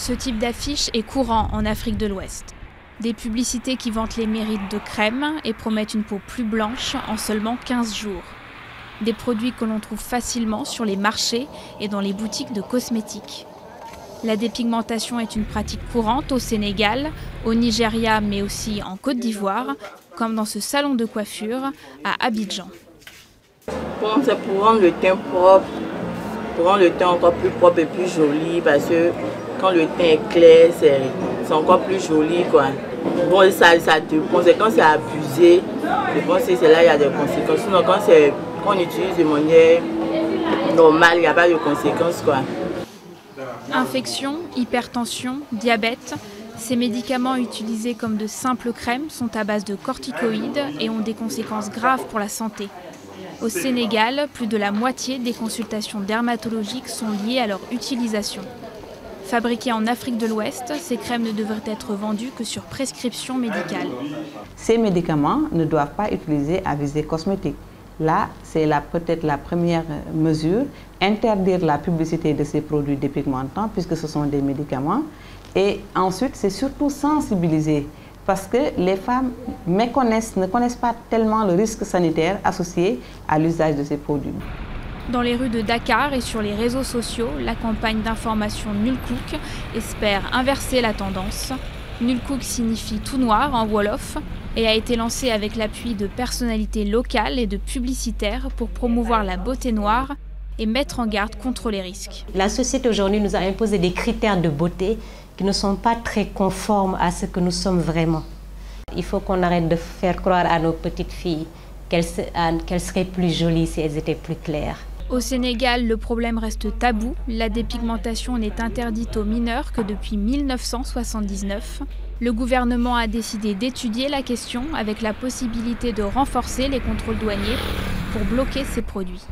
Ce type d'affiche est courant en Afrique de l'Ouest. Des publicités qui vantent les mérites de crèmes et promettent une peau plus blanche en seulement 15 jours. Des produits que l'on trouve facilement sur les marchés et dans les boutiques de cosmétiques. La dépigmentation est une pratique courante au Sénégal, au Nigeria, mais aussi en Côte d'Ivoire, comme dans ce salon de coiffure à Abidjan. C'est pour rendre le teint propre, pour rendre le teint encore plus propre et plus joli, parce que quand le teint est clair, c'est encore plus joli, quoi. Bon, ça te conséquence, c'est abusé. Je pense que c'est là il y a des conséquences. Sinon, quand on utilise de manière normale, il n'y a pas de conséquences, quoi. Infections, hypertension, diabète, ces médicaments utilisés comme de simples crèmes sont à base de corticoïdes et ont des conséquences graves pour la santé. Au Sénégal, plus de la moitié des consultations dermatologiques sont liées à leur utilisation. Fabriquées en Afrique de l'Ouest, ces crèmes ne devraient être vendues que sur prescription médicale. Ces médicaments ne doivent pas être utilisés à visée cosmétique. Là, c'est peut-être la première mesure, interdire la publicité de ces produits dépigmentants puisque ce sont des médicaments. Et ensuite, c'est surtout sensibiliser parce que les femmes ne connaissent pas tellement le risque sanitaire associé à l'usage de ces produits. Dans les rues de Dakar et sur les réseaux sociaux, la campagne d'information Nulcook espère inverser la tendance. Nulcook signifie tout noir en Wolof et a été lancé avec l'appui de personnalités locales et de publicitaires pour promouvoir la beauté noire et mettre en garde contre les risques. La société aujourd'hui nous a imposé des critères de beauté qui ne sont pas très conformes à ce que nous sommes vraiment. Il faut qu'on arrête de faire croire à nos petites filles qu'elles seraient plus jolies si elles étaient plus claires. Au Sénégal, le problème reste tabou. La dépigmentation n'est interdite aux mineurs que depuis 1979. Le gouvernement a décidé d'étudier la question avec la possibilité de renforcer les contrôles douaniers pour bloquer ces produits.